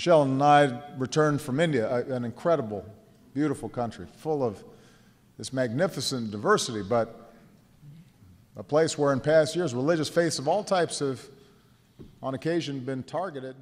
Michelle and I returned from India, an incredible, beautiful country, full of this magnificent diversity, but a place where in past years religious faiths of all types have, on occasion, been targeted.